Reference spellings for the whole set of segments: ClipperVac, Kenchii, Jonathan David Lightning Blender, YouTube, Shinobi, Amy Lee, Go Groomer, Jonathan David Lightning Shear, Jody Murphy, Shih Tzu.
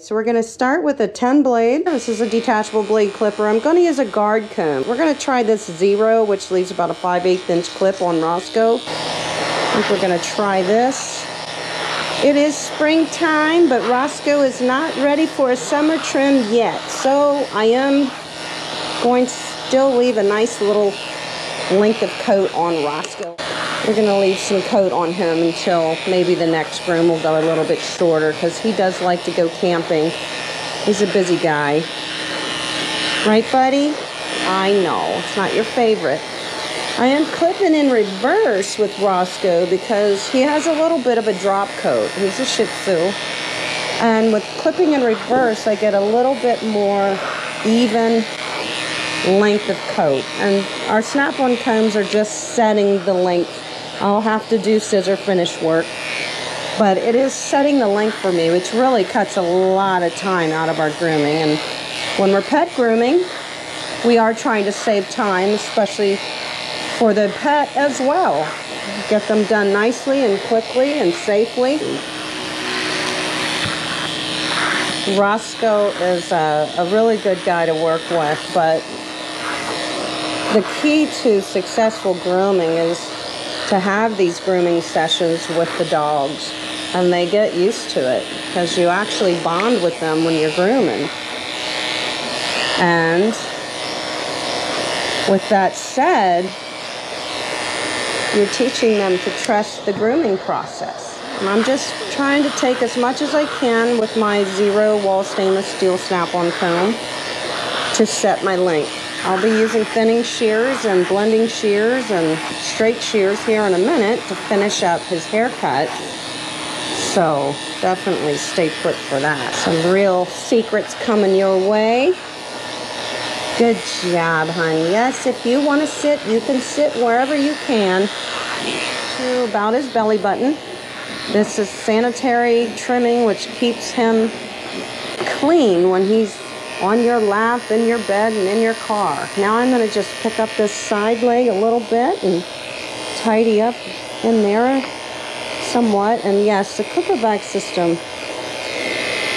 So we're going to start with a 10 blade. This is a detachable blade clipper. I'm going to use a guard comb. We're going to try this 0, which leaves about a 5/8" clip on Roscoe. I think we're going to try this. It is springtime, but Roscoe is not ready for a summer trim yet. So I am going to still leave a nice little length of coat on Roscoe. We're going to leave some coat on him until maybe the next groom will go a little bit shorter, because he does like to go camping. He's a busy guy. Right, buddy? I know. It's not your favorite. I am clipping in reverse with Roscoe because he has a little bit of a drop coat. He's a Shih Tzu. And with clipping in reverse, I get a little bit more even length of coat. And our snap-on combs are just setting the length. I'll have to do scissor finish work, but it is setting the length for me, which really cuts a lot of time out of our grooming. And when we're pet grooming, we are trying to save time, especially for the pet as well. Get them done nicely and quickly and safely. Roscoe is a really good guy to work with, but the key to successful grooming is to have these grooming sessions with the dogs, and they get used to it because you actually bond with them when you're grooming. And with that said, you're teaching them to trust the grooming process. And I'm just trying to take as much as I can with my 0 wall stainless steel snap-on comb to set my length. I'll be using thinning shears and blending shears and straight shears here in a minute to finish up his haircut. So definitely stay put for that. Some real secrets coming your way. Good job, honey. Yes, if you want to sit, you can sit wherever you can. To about his belly button. This is sanitary trimming, which keeps him clean when he's on your lap, in your bed, and in your car. Now I'm going to just pick up this side leg a little bit and tidy up in there somewhat. And yes, the ClipperVac system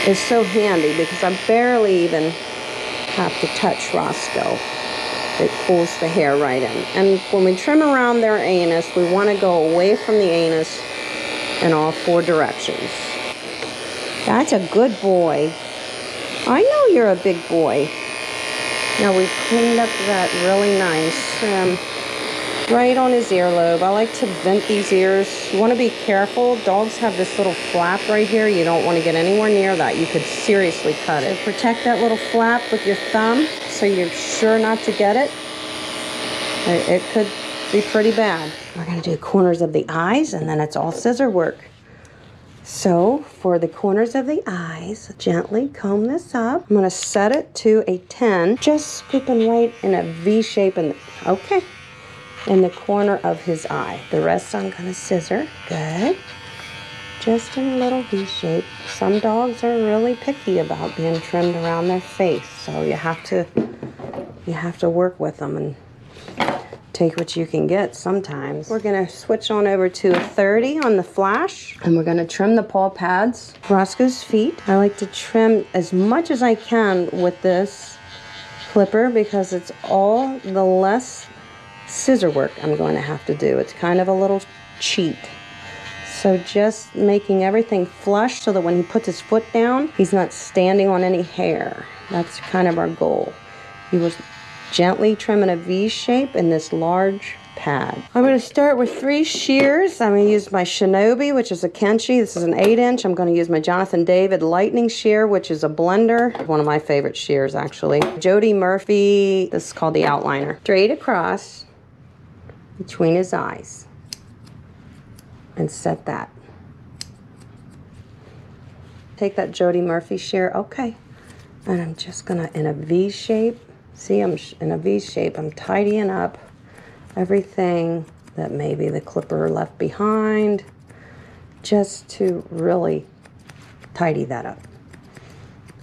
is so handy because I barely even have to touch Roscoe. It pulls the hair right in. And when we trim around their anus, we want to go away from the anus in all 4 directions. That's a good boy. I know you're a big boy. Now we've cleaned up that really nice trim right on his earlobe. I like to vent these ears. You want to be careful. Dogs have this little flap right here. You don't want to get anywhere near that. You could seriously cut it. So protect that little flap with your thumb so you're sure not to get it. It could be pretty bad. We're going to do corners of the eyes, and then it's all scissor work. So for the corners of the eyes, gently comb this up. I'm going to set it to a 10, just scooping right in a V shape and okay, in the corner of his eye. The rest I'm going to scissor. Good. Just in a little V shape. Some dogs are really picky about being trimmed around their face, so you have to work with them and take what you can get sometimes. We're gonna switch on over to a 30 on the flash, and we're gonna trim the paw pads, Roscoe's feet. I like to trim as much as I can with this clipper because it's all the less scissor work I'm going to have to do. It's kind of a little cheat. So just making everything flush so that when he puts his foot down, he's not standing on any hair. That's kind of our goal. He was gently trimming a V shape in this large pad. I'm going to start with 3 shears. I'm going to use my Shinobi, which is a Kenchii. This is an 8-inch. I'm going to use my Jonathan David Lightning Shear, which is a blender. One of my favorite shears, actually. Jody Murphy. This is called the Outliner. Straight across between his eyes. And set that. Take that Jody Murphy shear. Okay. And I'm just going to, in a V shape, see, I'm in a V shape. I'm tidying up everything that maybe the clipper left behind just to really tidy that up.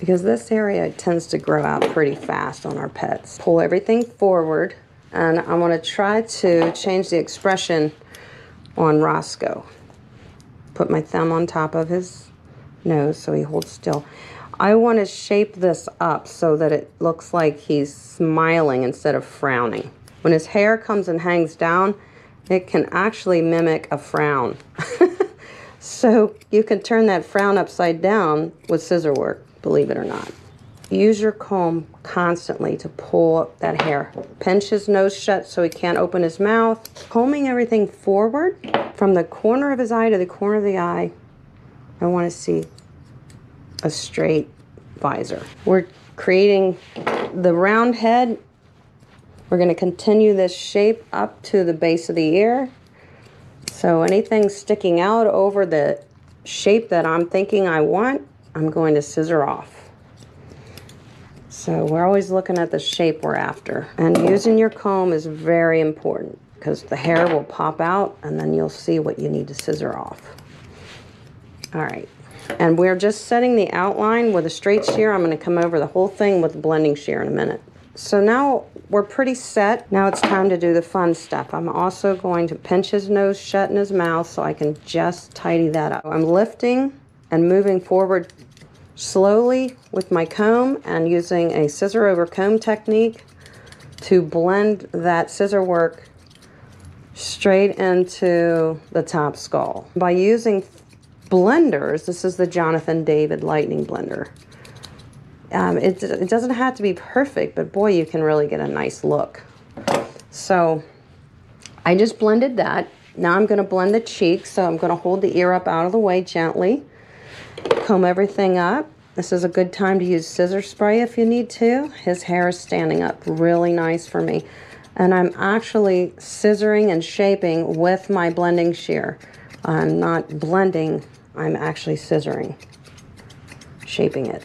Because this area tends to grow out pretty fast on our pets. Pull everything forward, and I want to try to change the expression on Roscoe. Put my thumb on top of his nose so he holds still. I want to shape this up so that it looks like he's smiling instead of frowning. When his hair comes and hangs down, it can actually mimic a frown. So you can turn that frown upside down with scissor work, believe it or not. Use your comb constantly to pull up that hair. Pinch his nose shut so he can't open his mouth. Combing everything forward from the corner of his eye to the corner of the eye. I want to see a straight visor. We're creating the round head. We're going to continue this shape up to the base of the ear. So anything sticking out over the shape that I'm thinking I want, I'm going to scissor off. So we're always looking at the shape we're after. And using your comb is very important because the hair will pop out and then you'll see what you need to scissor off. All right. And we're just setting the outline with a straight shear. I'm going to come over the whole thing with a blending shear in a minute. So now we're pretty set. Now it's time to do the fun stuff. I'm also going to pinch his nose shut in his mouth so I can just tidy that up. I'm lifting and moving forward slowly with my comb and using a scissor over comb technique to blend that scissor work straight into the top skull. By using blenders, this is the Jonathan David Lightning Blender. It doesn't have to be perfect, but boy, you can really get a nice look. So I just blended that. Now I'm going to blend the cheek, so I'm going to hold the ear up out of the way gently. Comb everything up. This is a good time to use scissor spray if you need to. His hair is standing up really nice for me. And I'm actually scissoring and shaping with my blending shear. I'm not blending, I'm actually scissoring, shaping it.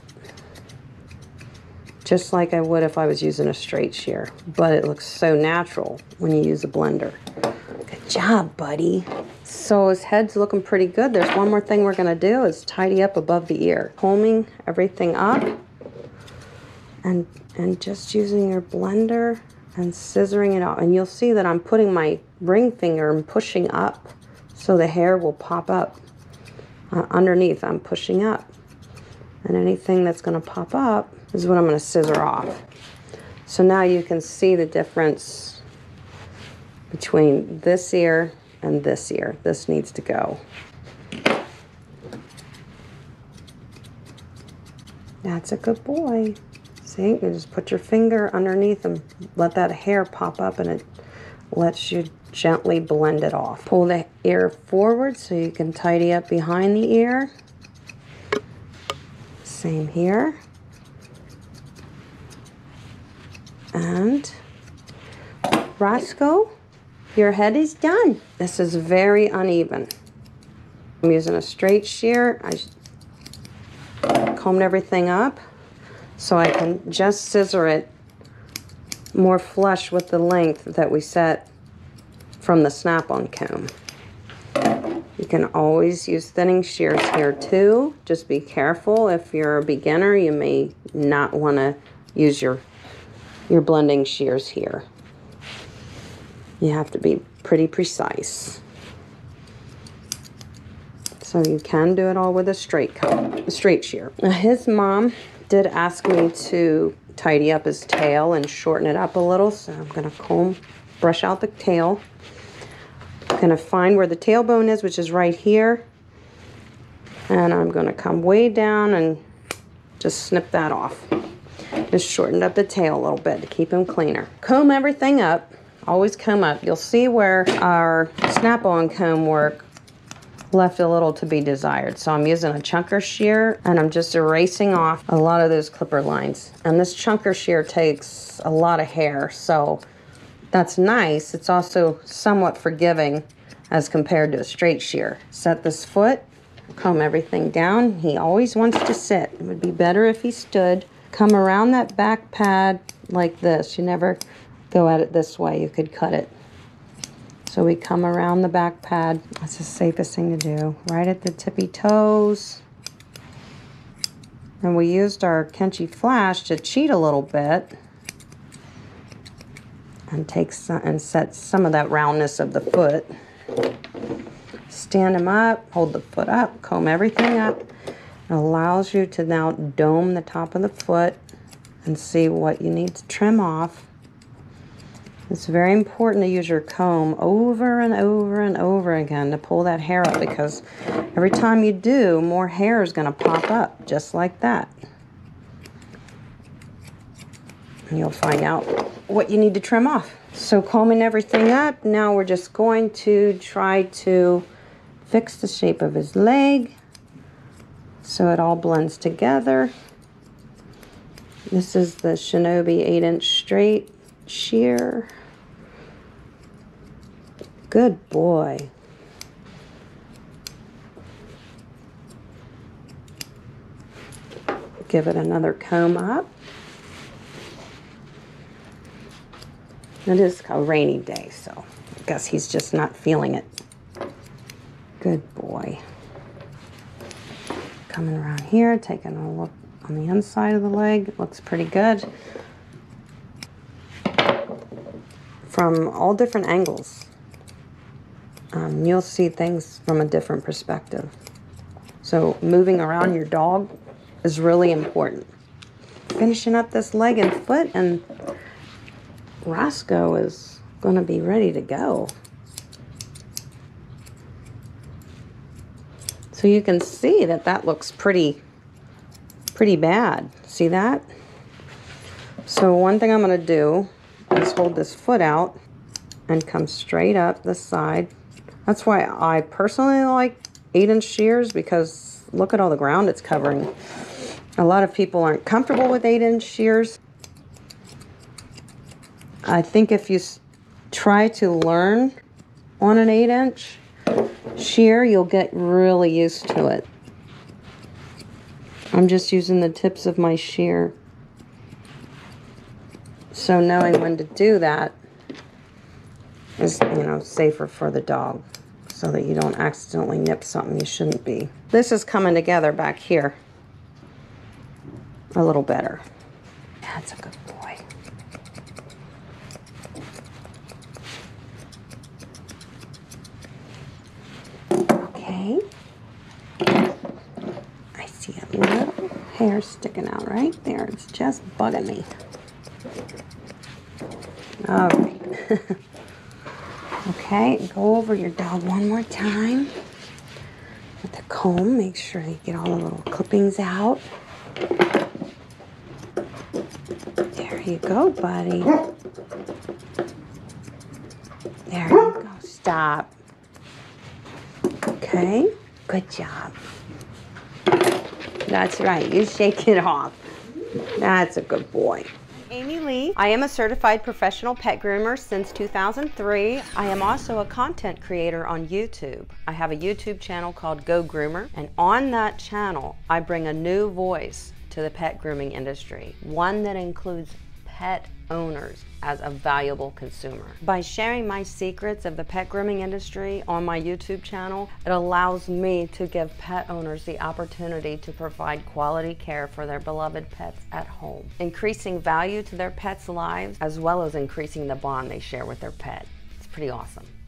Just like I would if I was using a straight shear, but it looks so natural when you use a blender. Good job, buddy. So his head's looking pretty good. There's one more thing we're gonna do is tidy up above the ear. Combing everything up and just using your blender and scissoring it out. And you'll see that I'm putting my ring finger and pushing up so the hair will pop up. Underneath, I'm pushing up. And anything that's gonna pop up is what I'm gonna scissor off. So now you can see the difference between this ear and this ear. This needs to go. That's a good boy. See, you just put your finger underneath and let that hair pop up and it lets you gently blend it off. Pull the ear forward so you can tidy up behind the ear. Same here. And Roscoe, your head is done. This is very uneven. I'm using a straight shear. I combed everything up so I can just scissor it more flush with the length that we set from the snap-on comb. You can always use thinning shears here too. Just be careful. If you're a beginner, you may not want to use your blending shears here. You have to be pretty precise. So you can do it all with a straight shear. Now his mom did ask me to tidy up his tail and shorten it up a little, so I'm gonna brush out the tail. I'm gonna find where the tailbone is, which is right here, and I'm gonna come way down and just snip that off. Just shortened up the tail a little bit to keep him cleaner. Comb everything up, always comb up. You'll see where our snap-on comb work left a little to be desired. So I'm using a chunker shear and I'm just erasing off a lot of those clipper lines. And this chunker shear takes a lot of hair, so that's nice. It's also somewhat forgiving as compared to a straight shear. Set this foot, comb everything down. He always wants to sit. It would be better if he stood. Come around that back pad like this. You never go at it this way, you could cut it. So we come around the back pad. That's the safest thing to do. Right at the tippy toes. And we used our Kenchii flash to cheat a little bit and set some of that roundness of the foot. Stand him up, hold the foot up, comb everything up. It allows you to now dome the top of the foot and see what you need to trim off. It's very important to use your comb over and over and over again to pull that hair up, because every time you do, more hair is going to pop up just like that. And you'll find out what you need to trim off. So combing everything up, now we're just going to try to fix the shape of his leg so it all blends together. This is the Shinobi 8-inch straight shear. Good boy. Give it another comb up. It is a rainy day, so I guess he's just not feeling it. Good boy. Coming around here, taking a look on the inside of the leg. It looks pretty good. From all different angles, you'll see things from a different perspective. So moving around your dog is really important. Finishing up this leg and foot, and Roscoe is going to be ready to go. So you can see that that looks pretty bad. See that? So one thing I'm going to do is hold this foot out and come straight up the side. That's why I personally like 8-inch shears, because look at all the ground it's covering. A lot of people aren't comfortable with 8-inch shears. I think if you try to learn on an 8-inch shear, you'll get really used to it. I'm just using the tips of my shear. So knowing when to do that is, you know, safer for the dog, so that you don't accidentally nip something you shouldn't be. This is coming together back here a little better. That's a good boy. I see a little hair sticking out right there. It's just bugging me. All right. Okay, go over your dog one more time with the comb. Make sure you get all the little clippings out. There you go, buddy. There you go. Stop. Okay, good job. That's right, you shake it off. That's a good boy. Amy Lee. I am a certified professional pet groomer since 2003. I am also a content creator on YouTube. I have a YouTube channel called Go Groomer, and on that channel, I bring a new voice to the pet grooming industry, one that includes pet owners as a valuable consumer. By sharing my secrets of the pet grooming industry on my YouTube channel, it allows me to give pet owners the opportunity to provide quality care for their beloved pets at home, increasing value to their pets' lives, as well as increasing the bond they share with their pet. It's pretty awesome.